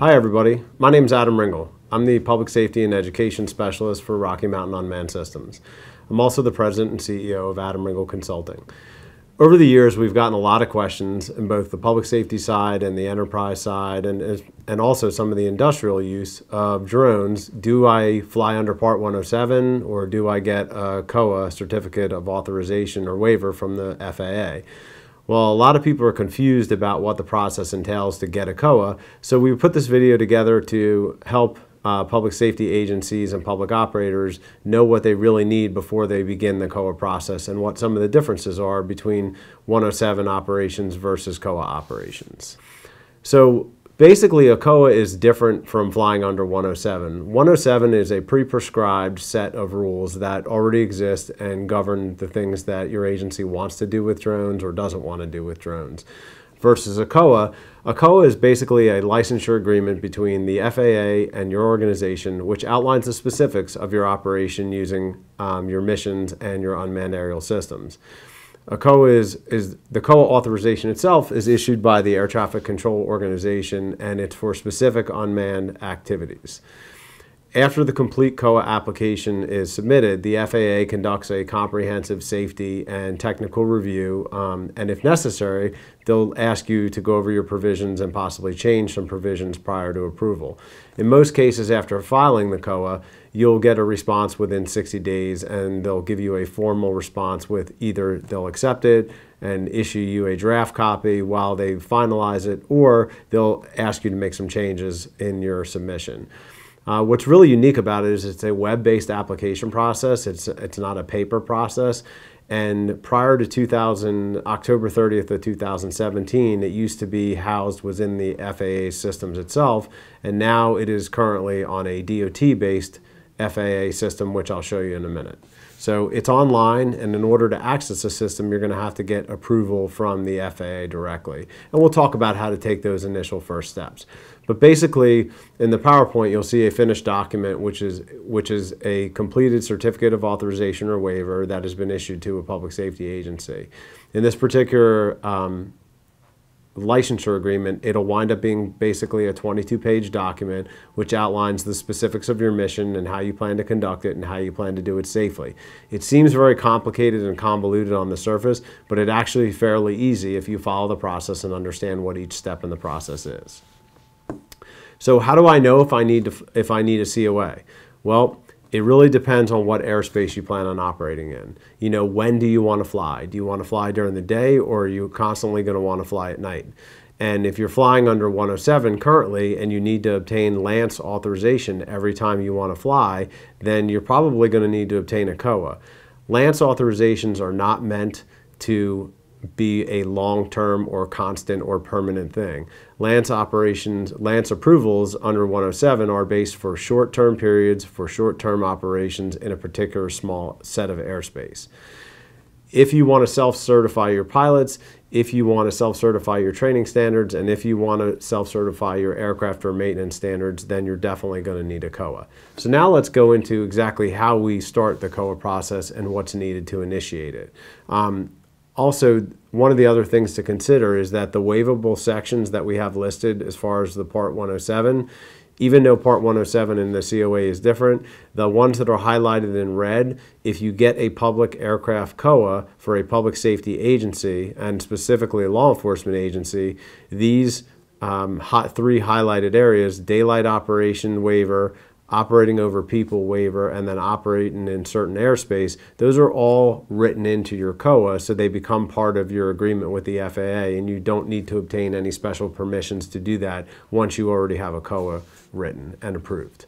Hi everybody, my name is Adam Ringel. I'm the Public Safety and Education Specialist for Rocky Mountain Unmanned Systems. I'm also the President and CEO of Adam Ringel Consulting. Over the years, we've gotten a lot of questions in both the public safety side and the enterprise side and also some of the industrial use of drones. Do I fly under Part 107 or do I get a COA certificate of authorization or waiver from the FAA? Well, a lot of people are confused about what the process entails to get a COA, so we put this video together to help public safety agencies and public operators know what they really need before they begin the COA process and what some of the differences are between 107 operations versus COA operations. So basically, a COA is different from flying under 107. 107 is a pre-prescribed set of rules that already exist and govern the things that your agency wants to do with drones or doesn't want to do with drones. Versus a COA is basically a licensure agreement between the FAA and your organization, which outlines the specifics of your operation using your missions and your unmanned aerial systems. A COA the COA authorization itself is issued by the Air Traffic Control Organization, and it's for specific unmanned activities. After the complete COA application is submitted, the FAA conducts a comprehensive safety and technical review, and if necessary, they'll ask you to go over your provisions and possibly change some provisions prior to approval. In most cases, after filing the COA, you'll get a response within 60 days, and they'll give you a formal response with either they'll accept it and issue you a draft copy while they finalize it, or they'll ask you to make some changes in your submission. What's really unique about it is it's a web-based application process. It's not a paper process. And prior to October 30th of 2017, it used to be housed within the FAA systems itself, and now it is currently on a DOT-based FAA system, which I'll show you in a minute. So it's online, and in order to access the system, you're going to have to get approval from the FAA directly. And we'll talk about how to take those initial first steps. But basically, in the PowerPoint, you'll see a finished document, which is a completed certificate of authorization or waiver that has been issued to a public safety agency. In this particular licensure agreement, it'll wind up being basically a 22-page document which outlines the specifics of your mission and how you plan to conduct it and how you plan to do it safely. It seems very complicated and convoluted on the surface, but it's actually fairly easy if you follow the process and understand what each step in the process is. So how do I know if I need a COA? Well, it really depends on what airspace you plan on operating in. You know, when do you want to fly? Do you want to fly during the day, or are you constantly going to want to fly at night? And if you're flying under 107 currently and you need to obtain LANCE authorization every time you want to fly, then you're probably going to need to obtain a COA. LANCE authorizations are not meant to be a long-term or constant or permanent thing. LANCE approvals under 107 are based for short-term periods, for short-term operations in a particular small set of airspace. If you want to self-certify your pilots, if you want to self-certify your training standards, and if you want to self-certify your aircraft or maintenance standards, then you're definitely going to need a COA. So now let's go into exactly how we start the COA process and what's needed to initiate it. Also, one of the other things to consider is that the waivable sections that we have listed as far as the Part 107, even though Part 107 and the COA is different, the ones that are highlighted in red, if you get a public aircraft COA for a public safety agency, and specifically a law enforcement agency, these three highlighted areas, daylight operation waiver, operating over people waiver, and then operating in certain airspace, those are all written into your COA, so they become part of your agreement with the FAA, and you don't need to obtain any special permissions to do that once you already have a COA written and approved.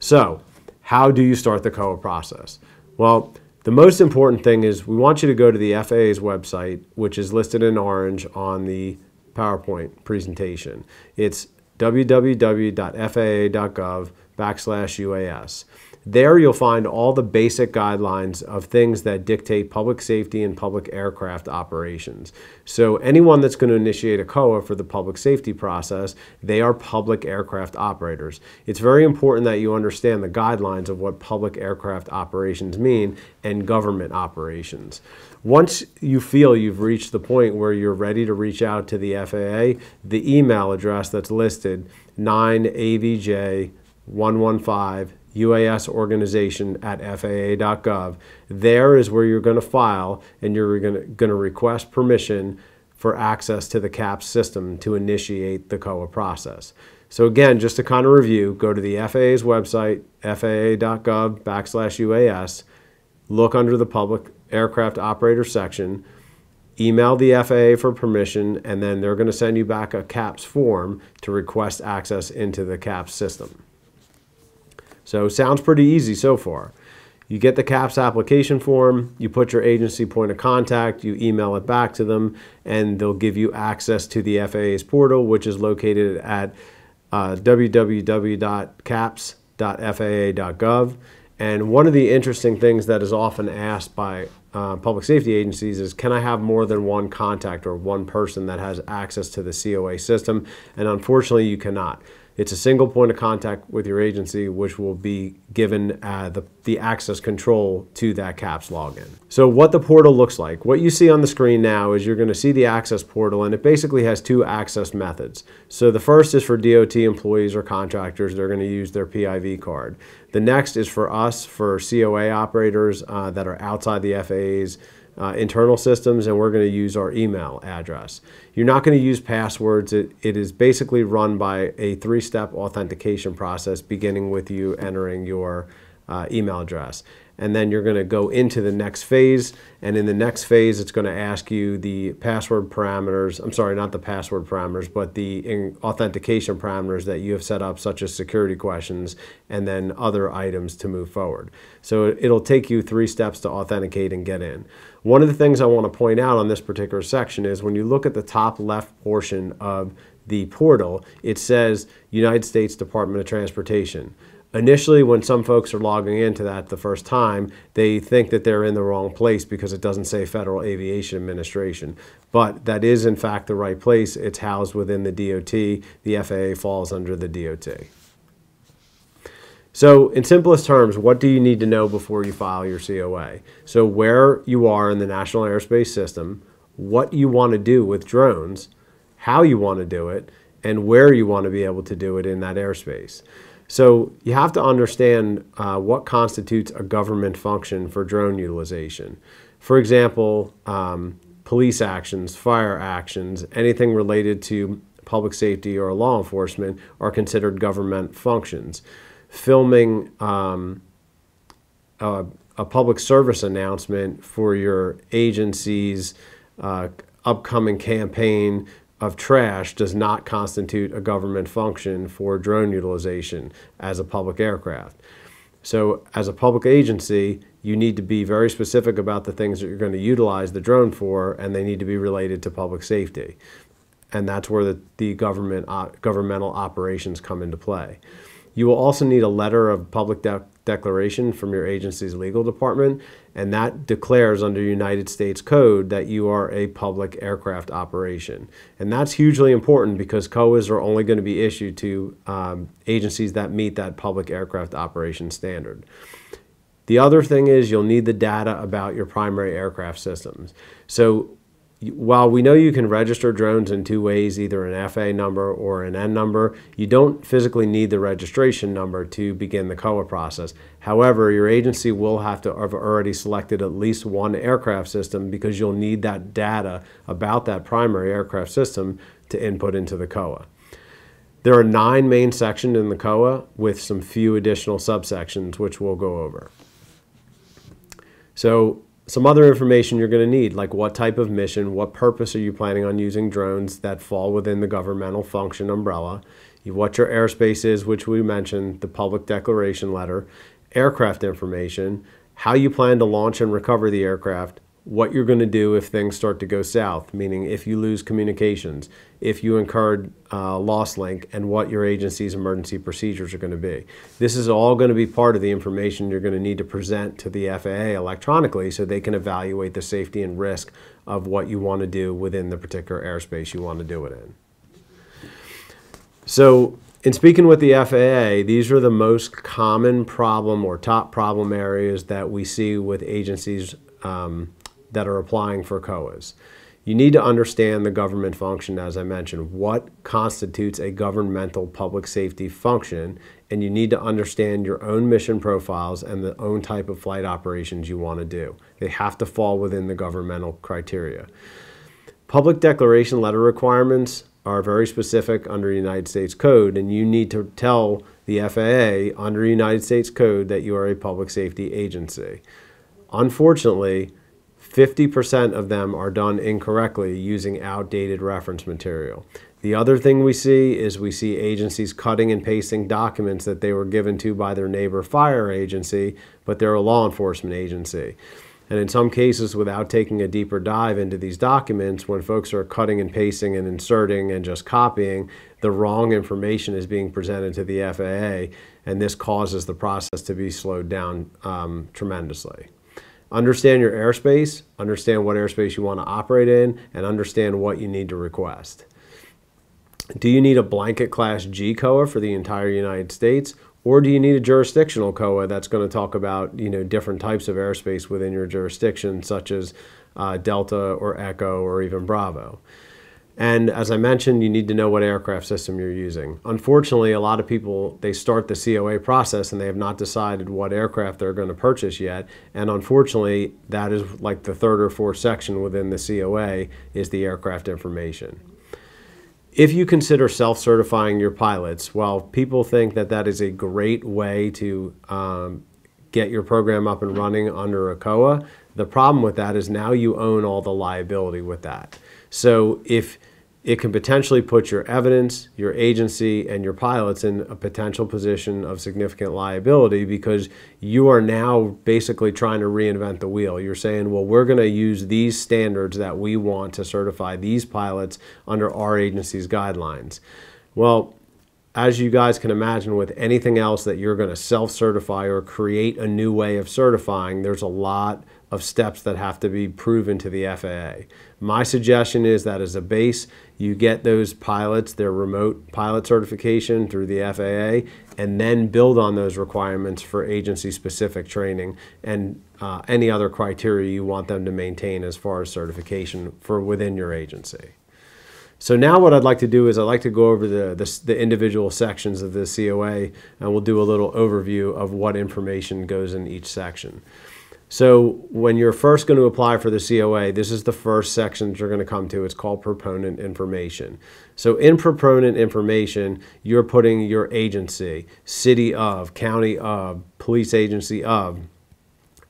So, how do you start the COA process? Well, the most important thing is we want you to go to the FAA's website, which is listed in orange on the PowerPoint presentation. It's www.faa.gov/UAS. There you'll find all the basic guidelines of things that dictate public safety and public aircraft operations. So anyone that's going to initiate a COA for the public safety process, they are public aircraft operators. It's very important that you understand the guidelines of what public aircraft operations mean and government operations. Once you feel you've reached the point where you're ready to reach out to the FAA, the email address that's listed, 9avj115uasorganization@faa.gov, there is where you're going to file and you're going to request permission for access to the CAP system to initiate the COA process. So again, just to kind of review, go to the FAA's website, faa.gov/UAS, look under the Public Aircraft Operator section, email the FAA for permission, and then they're going to send you back a CAPS form to request access into the CAPS system. So sounds pretty easy so far. You get the CAPS application form, you put your agency point of contact, you email it back to them, and they'll give you access to the FAA's portal, which is located at www.caps.faa.gov. And one of the interesting things that is often asked by public safety agencies is, can I have more than one contact or one person that has access to the COA system? And unfortunately, you cannot. It's a single point of contact with your agency, which will be given the access control to that CAPS login. So what the portal looks like, what you see on the screen now is you're going to see the access portal, and it basically has two access methods. So the first is for DOT employees or contractors. They're going to use their PIV card. The next is for us, for COA operators that are outside the FAA's internal systems, and we're going to use our email address. You're not going to use passwords. It is basically run by a three-step authentication process, beginning with you entering your email address. And then you're going to go into the next phase, and in the next phase it's going to ask you the password parameters, I'm sorry, not the password parameters, but the authentication parameters that you have set up, such as security questions and then other items to move forward. So it'll take you three steps to authenticate and get in. One of the things I want to point out on this particular section is when you look at the top left portion of the portal, it says United States Department of Transportation. Initially, when some folks are logging into that the first time, they think that they're in the wrong place because it doesn't say Federal Aviation Administration. But that is, in fact, the right place. It's housed within the DOT. The FAA falls under the DOT. So in simplest terms, what do you need to know before you file your COA? So where you are in the National Airspace System, what you want to do with drones, how you want to do it, and where you want to be able to do it in that airspace. So you have to understand what constitutes a government function for drone utilization. For example, police actions, fire actions, anything related to public safety or law enforcement are considered government functions. Filming a public service announcement for your agency's upcoming campaign of trash does not constitute a government function for drone utilization as a public aircraft. So as a public agency, you need to be very specific about the things that you're going to utilize the drone for, and they need to be related to public safety. And that's where the governmental operations come into play. You will also need a letter of public declaration from your agency's legal department, and that declares under United States Code that you are a public aircraft operation. And that's hugely important because COAs are only going to be issued to agencies that meet that public aircraft operation standard. The other thing is you'll need the data about your primary aircraft systems. So while we know you can register drones in two ways, either an FAA number or an N number, you don't physically need the registration number to begin the COA process. However, your agency will have to have already selected at least one aircraft system because you'll need that data about that primary aircraft system to input into the COA. There are 9 main sections in the COA with some few additional subsections, which we'll go over. So some other information you're going to need, like what type of mission, what purpose are you planning on using drones that fall within the governmental function umbrella, what your airspace is, which we mentioned, the public declaration letter, aircraft information, how you plan to launch and recover the aircraft, what you're going to do if things start to go south, meaning if you lose communications, if you incurred loss link, and what your agency's emergency procedures are going to be. This is all going to be part of the information you're going to need to present to the FAA electronically so they can evaluate the safety and risk of what you want to do within the particular airspace you want to do it in. So in speaking with the FAA, these are the most common problem or top problem areas that we see with agencies that are applying for COAs. You need to understand the government function, as I mentioned, what constitutes a governmental public safety function, and you need to understand your own mission profiles and the own type of flight operations you want to do. They have to fall within the governmental criteria. Public declaration letter requirements are very specific under the United States Code, and you need to tell the FAA under United States Code that you are a public safety agency. Unfortunately, 50% of them are done incorrectly using outdated reference material. The other thing we see is we see agencies cutting and pasting documents that they were given to by their neighbor fire agency, but they're a law enforcement agency. And in some cases, without taking a deeper dive into these documents, when folks are cutting and pasting and inserting and just copying, the wrong information is being presented to the FAA, and this causes the process to be slowed down tremendously. Understand your airspace, understand what airspace you want to operate in, and understand what you need to request. Do you need a blanket class G COA for the entire United States, or do you need a jurisdictional COA that's going to talk about, you know, different types of airspace within your jurisdiction, such as Delta or Echo or even Bravo? And as I mentioned, you need to know what aircraft system you're using. Unfortunately, a lot of people, they start the COA process and they have not decided what aircraft they're going to purchase yet. And unfortunately, that is like the third or fourth section within the COA is the aircraft information. If you consider self-certifying your pilots, while people think that that is a great way to get your program up and running under a COA, the problem with that is now you own all the liability with that. So if it can potentially put your evidence, your agency, and your pilots in a potential position of significant liability because you are now basically trying to reinvent the wheel. You're saying, well, we're going to use these standards that we want to certify these pilots under our agency's guidelines. Well, as you guys can imagine, with anything else that you're going to self-certify or create a new way of certifying, there's a lot of steps that have to be proven to the FAA. My suggestion is that as a base, you get those pilots, their remote pilot certification through the FAA, and then build on those requirements for agency-specific training and any other criteria you want them to maintain as far as certification for within your agency. So now what I'd like to do is I'd like to go over the individual sections of the COA, and we'll do a little overview of what information goes in each section. So when you're first going to apply for the COA, this is the first section you're going to come to. It's called proponent information. So in proponent information, you're putting your agency, city of, county of, police agency of,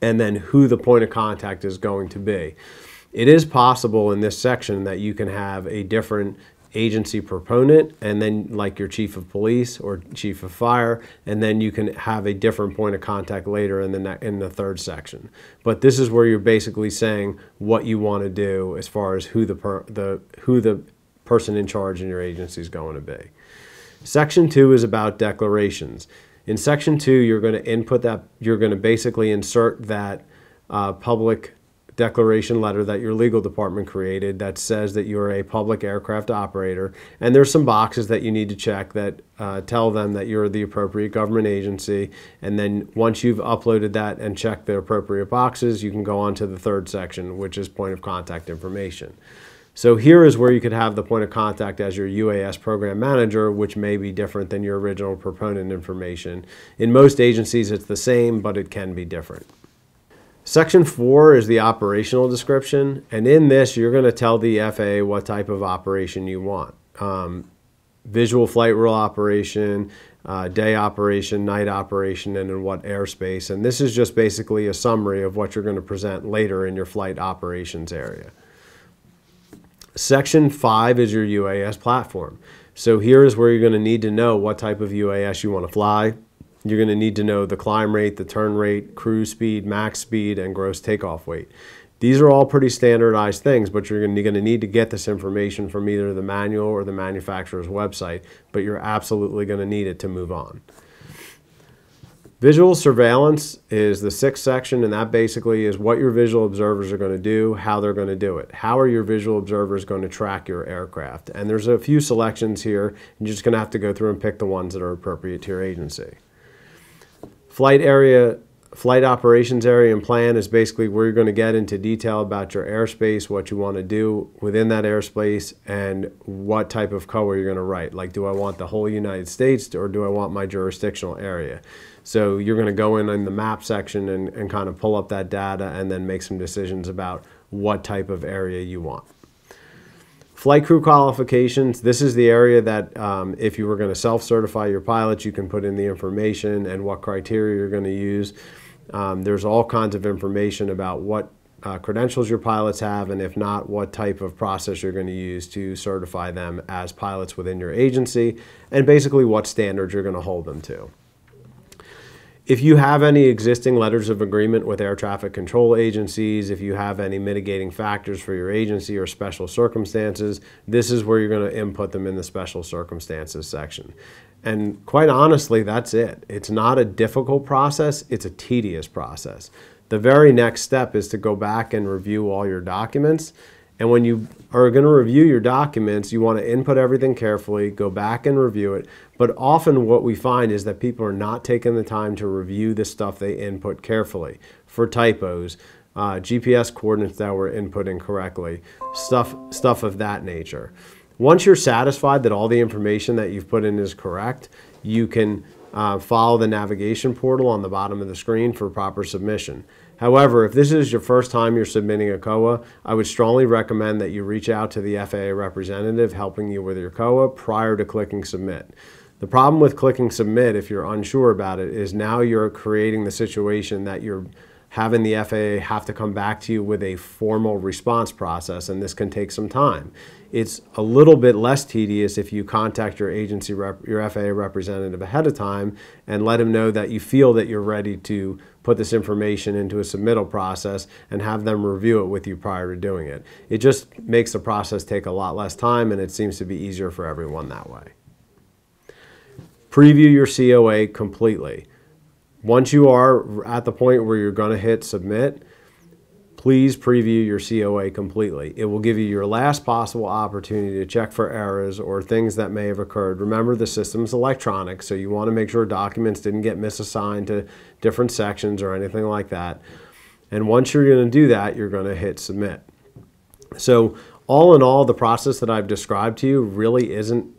and then who the point of contact is going to be. It is possible in this section that you can have a different agency proponent and then like your chief of police or chief of fire, and then you can have a different point of contact later in the third section. But this is where you're basically saying what you want to do as far as who the person in charge in your agency is going to be. Section 2 is about declarations. In section 2, you're going to input that, you're going to basically insert that public declaration letter that your legal department created that says that you're a public aircraft operator, and there's some boxes that you need to check that tell them that you're the appropriate government agency, and then once you've uploaded that and checked the appropriate boxes, you can go on to the third section, which is point of contact information. So here is where you could have the point of contact as your UAS program manager, which may be different than your original proponent information. In most agencies it's the same, but it can be different. Section 4 is the operational description, and in this you're going to tell the FAA what type of operation you want. Visual flight rule operation, day operation, night operation, and in what airspace. And this is just basically a summary of what you're going to present later in your flight operations area. Section 5 is your UAS platform. So here is where you're going to need to know what type of UAS you want to fly. You're going to need to know the climb rate, the turn rate, cruise speed, max speed, and gross takeoff weight. These are all pretty standardized things, but you're going to need to get this information from either the manual or the manufacturer's website, but you're absolutely going to need it to move on. Visual surveillance is the sixth section, and that basically is what your visual observers are going to do, how they're going to do it. How are your visual observers going to track your aircraft? And there's a few selections here, and you're just going to have to go through and pick the ones that are appropriate to your agency. Flight operations area and plan is basically where you're going to get into detail about your airspace, what you want to do within that airspace, and what type of COA you're going to write. Like, do I want the whole United States or do I want my jurisdictional area? So you're going to go in the map section and kind of pull up that data and then make some decisions about what type of area you want. Flight crew qualifications, this is the area that if you were going to self-certify your pilots, you can put in the information and what criteria you're going to use. There's all kinds of information about what credentials your pilots have, and if not, what type of process you're going to use to certify them as pilots within your agency, and basically what standards you're going to hold them to. If you have any existing letters of agreement with air traffic control agencies, if you have any mitigating factors for your agency or special circumstances, this is where you're going to input them in the special circumstances section. And quite honestly, that's it. It's not a difficult process, it's a tedious process. The very next step is to go back and review all your documents. And when you are going to review your documents, you want to input everything carefully, go back and review it. But often what we find is that people are not taking the time to review the stuff they input carefully for typos, GPS coordinates that were input incorrectly, stuff of that nature. Once you're satisfied that all the information that you've put in is correct, you can follow the navigation portal on the bottom of the screen for proper submission. However, if this is your first time you're submitting a COA, I would strongly recommend that you reach out to the FAA representative helping you with your COA prior to clicking submit. The problem with clicking submit, if you're unsure about it, is now you're creating the situation that you're having the FAA have to come back to you with a formal response process, and this can take some time. It's a little bit less tedious if you contact your agency your FAA representative ahead of time and let him know that you feel that you're ready to put this information into a submittal process and have them review it with you prior to doing it. It just makes the process take a lot less time, and it seems to be easier for everyone that way. Preview your COA completely. Once you are at the point where you're going to hit submit, please preview your COA completely. It will give you your last possible opportunity to check for errors or things that may have occurred. Remember, the system's electronic, so you want to make sure documents didn't get misassigned to different sections or anything like that. And once you're going to do that, you're going to hit submit. So all in all, the process that I've described to you really isn't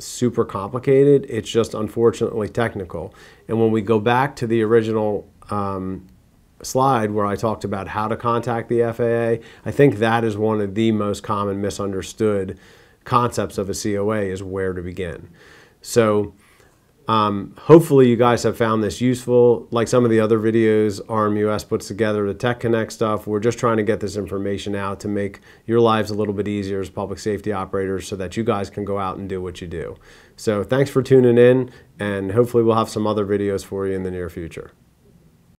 super complicated. It's just unfortunately technical. And when we go back to the original slide where I talked about how to contact the FAA, I think that is one of the most common misunderstood concepts of a COA, is where to begin. So hopefully you guys have found this useful. Like some of the other videos RMUS puts together, the Tech Connect stuff, we're just trying to get this information out to make your lives a little bit easier as public safety operators so that you guys can go out and do what you do. So thanks for tuning in, and hopefully we'll have some other videos for you in the near future.